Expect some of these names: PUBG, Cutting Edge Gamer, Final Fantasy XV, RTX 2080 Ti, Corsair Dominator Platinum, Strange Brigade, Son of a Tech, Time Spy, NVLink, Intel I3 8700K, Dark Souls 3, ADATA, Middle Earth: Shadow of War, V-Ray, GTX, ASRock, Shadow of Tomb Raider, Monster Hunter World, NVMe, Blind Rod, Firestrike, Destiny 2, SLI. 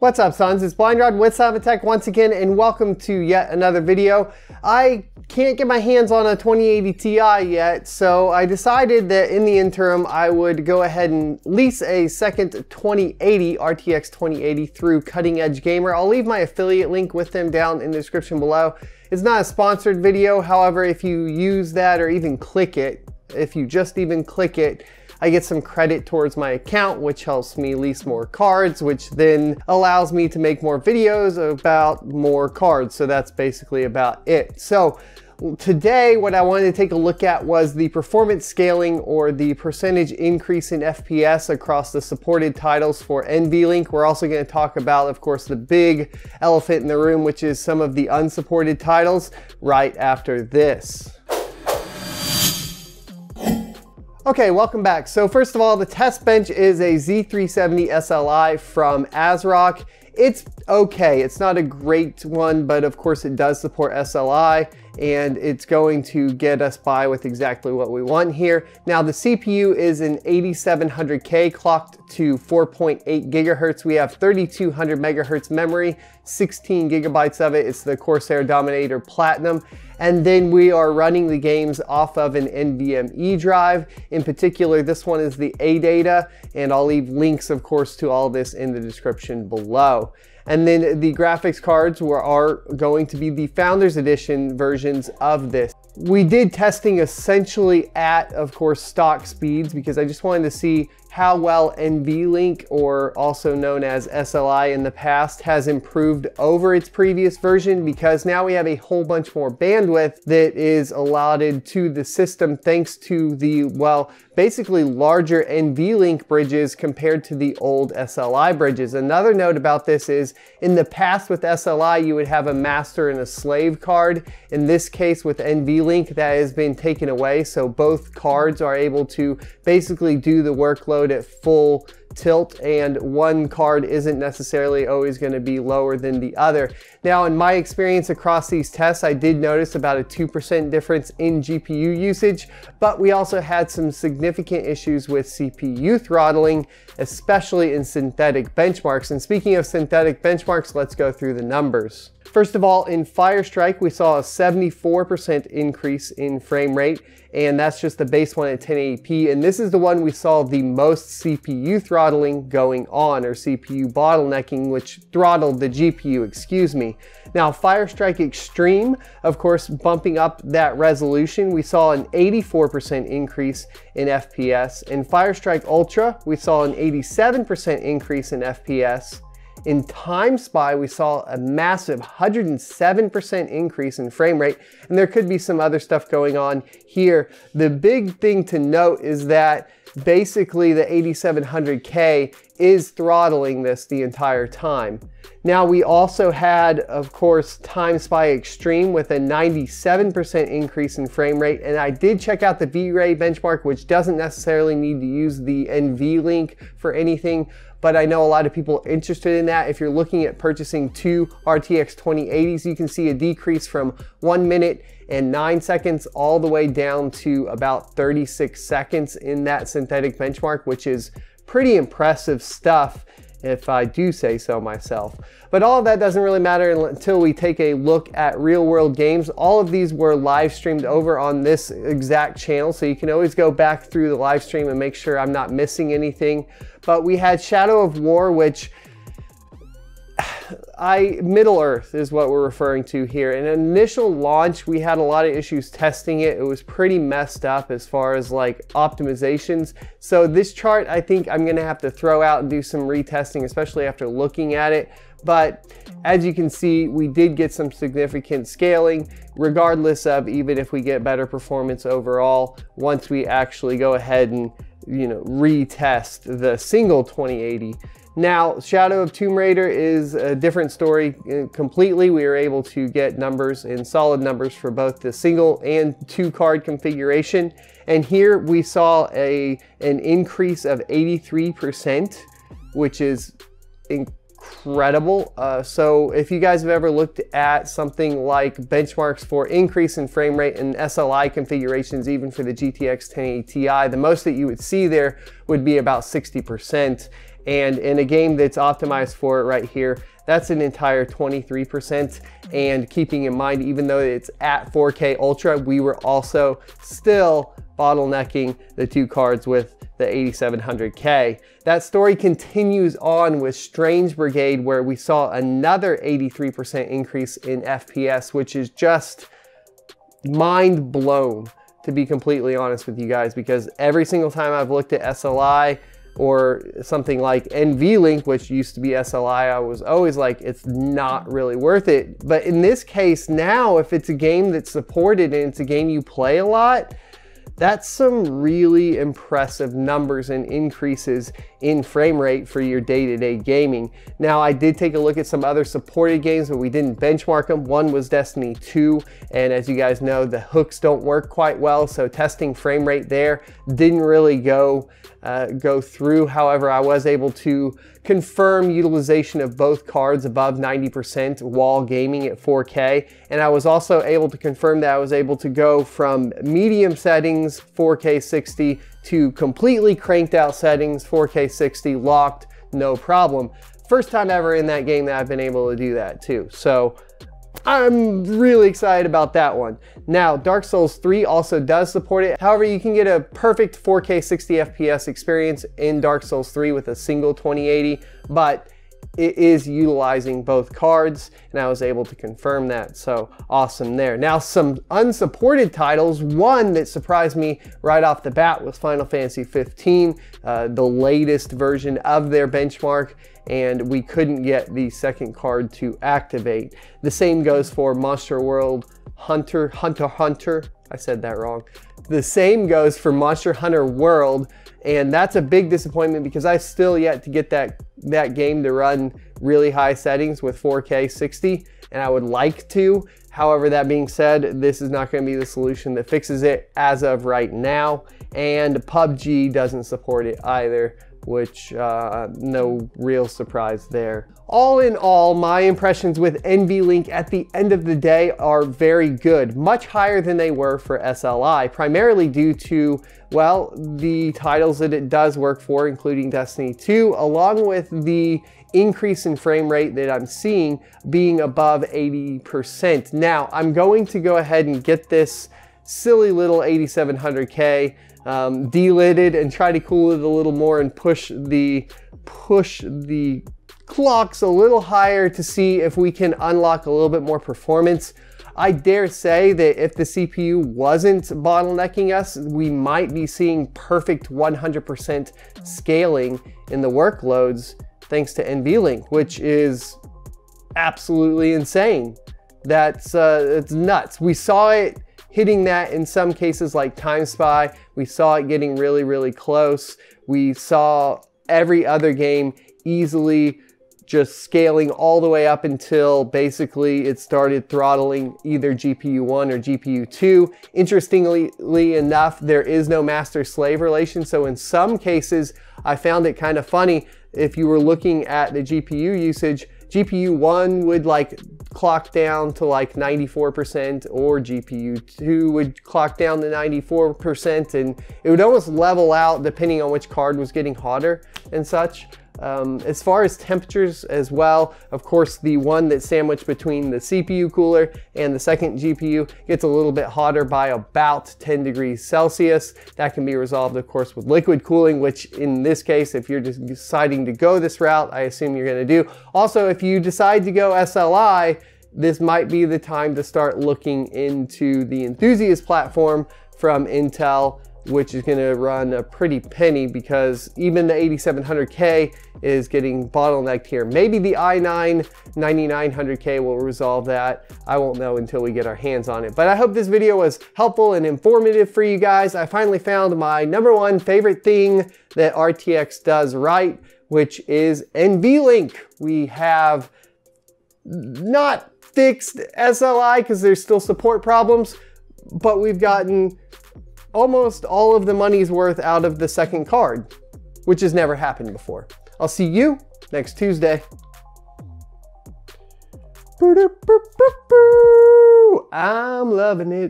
What's up, sons? It's Blind Rod with Son of a Tech once again, and welcome to yet another video. I can't get my hands on a 2080 Ti yet, so I decided that in the interim, I would go ahead and lease a second 2080, RTX 2080 through Cutting Edge Gamer. I'll leave my affiliate link with them down in the description below. It's not a sponsored video, however, if you use that or even click it, if you just even click it, I get some credit towards my account, which helps me lease more cards, which then allows me to make more videos about more cards. So that's basically about it. So today, what I wanted to take a look at was the performance scaling, or the percentage increase in FPS across the supported titles for NVLink. We're also going to talk about, of course, the big elephant in the room, which is some of the unsupported titles right after this. Okay, welcome back. So first of all, the test bench is a Z370 SLI from ASRock. It's okay, it's not a great one, but of course it does support SLI, and it's going to get us by with exactly what we want here. Now the CPU is an 8700K clocked to 4.8 gigahertz. We have 3200 megahertz memory, 16 gigabytes of it. It's the Corsair Dominator Platinum. And then we are running the games off of an NVMe drive. In particular, this one is the ADATA, and I'll leave links, of course, to all this in the description below. And then the graphics cards are going to be the Founders Edition versions of this. We did testing essentially at, of course, stock speeds, because I just wanted to see how well NVLink, or also known as SLI in the past, has improved over its previous version, because now we have a whole bunch more bandwidth that is allotted to the system thanks to the, well, basically larger NVLink bridges compared to the old SLI bridges. Another note about this is, in the past with SLI, you would have a master and a slave card. In this case with NVLink, that has been taken away, so both cards are able to basically do the workload at full tilt, and one card isn't necessarily always going to be lower than the other. Now, in my experience across these tests, I did notice about a 2% difference in GPU usage, but we also had some significant issues with CPU throttling, especially in synthetic benchmarks. And speaking of synthetic benchmarks, let's go through the numbers. First of all, in Firestrike, we saw a 74% increase in frame rate, and that's just the base one at 1080p. And this is the one we saw the most CPU throttling going on, or CPU bottlenecking, which throttled the GPU, excuse me. Now, Firestrike Extreme, of course, bumping up that resolution, we saw an 84% increase in FPS. In Firestrike Ultra, we saw an 87% increase in FPS. In Time Spy, we saw a massive 107% increase in frame rate, and there could be some other stuff going on here. The big thing to note is that basically the 8700K is throttling this the entire time. Now, we also had, of course, Time Spy Extreme with a 97% increase in frame rate, and I did check out the V-Ray benchmark, which doesn't necessarily need to use the NVLink for anything, but I know a lot of people are interested in that. If you're looking at purchasing two RTX 2080s, you can see a decrease from 1 minute and 9 seconds all the way down to about 36 seconds in that synthetic benchmark, which is pretty impressive stuff, if I do say so myself. But all of that doesn't really matter until we take a look at real world games. All of these were live streamed over on this exact channel, so you can always go back through the live stream and make sure I'm not missing anything. But we had Shadow of War, which Middle Earth is what we're referring to here. In initial launch, we had a lot of issues testing it. It was pretty messed up as far as like optimizations. So this chart, I think I'm gonna have to throw out and do some retesting, especially after looking at it. But as you can see, we did get some significant scaling, regardless of even if we get better performance overall, once we actually go ahead and, you know, retest the single 2080. Now, Shadow of Tomb Raider is a different story completely. We were able to get numbers and solid numbers for both the single and two card configuration. And here we saw an increase of 83%, which is incredible. So if you guys have ever looked at something like benchmarks for increase in frame rate and SLI configurations, even for the GTX 1080 Ti, the most that you would see there would be about 60%. and in a game that's optimized for it right here, that's an entire 23%. And keeping in mind, even though it's at 4K Ultra, we were also still bottlenecking the two cards with the 8700K. That story continues on with Strange Brigade, where we saw another 83% increase in FPS, which is just mind blown, to be completely honest with you guys, because every single time I've looked at SLI or something like NVLink, which used to be SLI, I was always like, it's not really worth it. But in this case now, if it's a game that's supported and it's a game you play a lot, that's some really impressive numbers and increases in frame rate for your day-to-day gaming. Now, I did take a look at some other supported games, but we didn't benchmark them. One was Destiny 2, and as you guys know, the hooks don't work quite well, so testing frame rate there didn't really go through. However, I was able to confirm utilization of both cards above 90% while gaming at 4K. And I was also able to confirm that I was able to go from medium settings, 4K 60, to completely cranked out settings, 4K 60, locked, no problem. First time ever in that game that I've been able to do that too. So I'm really excited about that one. Now, Dark Souls 3 also does support it. However, you can get a perfect 4K 60 FPS experience in Dark Souls 3 with a single 2080, but it is utilizing both cards, and I was able to confirm that, so awesome there. Now, some unsupported titles. One that surprised me right off the bat was Final Fantasy XV, the latest version of their benchmark, and we couldn't get the second card to activate. The same goes for Monster World, Hunter. I said that wrong. The same goes for Monster Hunter World, and that's a big disappointment because I still yet to get that game to run really high settings with 4K 60, and I would like to. However, that being said, this is not going to be the solution that fixes it as of right now, and PUBG doesn't support it either, which no real surprise there. All in all, my impressions with NVLink at the end of the day are very good, much higher than they were for SLI, primarily due to, well, the titles that it does work for, including Destiny 2, along with the increase in frame rate that I'm seeing being above 80%. Now, I'm going to go ahead and get this silly little 8700K delidded and try to cool it a little more and push the clocks a little higher to see if we can unlock a little bit more performance. I dare say that if the CPU wasn't bottlenecking us, we might be seeing perfect 100% scaling in the workloads thanks to NVLink, which is absolutely insane. That's it's nuts. We saw it hitting that in some cases like Time Spy. We saw it getting really, really close. We saw every other game easily just scaling all the way up until basically it started throttling either GPU 1 or GPU 2. Interestingly enough, there is no master-slave relation. So in some cases, I found it kind of funny. If you were looking at the GPU usage, GPU 1 would like clock down to like 94%, or GPU 2 would clock down to 94%, and it would almost level out depending on which card was getting hotter and such. As far as temperatures as well, of course, the one that's sandwiched between the CPU cooler and the second GPU gets a little bit hotter by about 10 degrees Celsius. That can be resolved, of course, with liquid cooling, which in this case, if you're just deciding to go this route, I assume you're going to do. Also, if you decide to go SLI, this might be the time to start looking into the Enthusiast platform from Intel, which is going to run a pretty penny, because even the 8700K is getting bottlenecked here. Maybe the i9 9900K will resolve that. I won't know until we get our hands on it. But I hope this video was helpful and informative for you guys. I finally found my #1 favorite thing that RTX does right, which is NVLink. We have not fixed SLI because there's still support problems, but we've gotten almost all of the money's worth out of the second card, which has never happened before. I'll see you next Tuesday. I'm loving it.